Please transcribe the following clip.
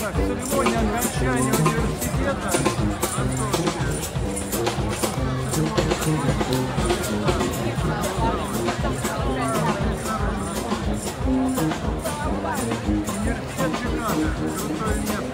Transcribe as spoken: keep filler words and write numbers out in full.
Так, церемония окончания университета. Университет Чикаго.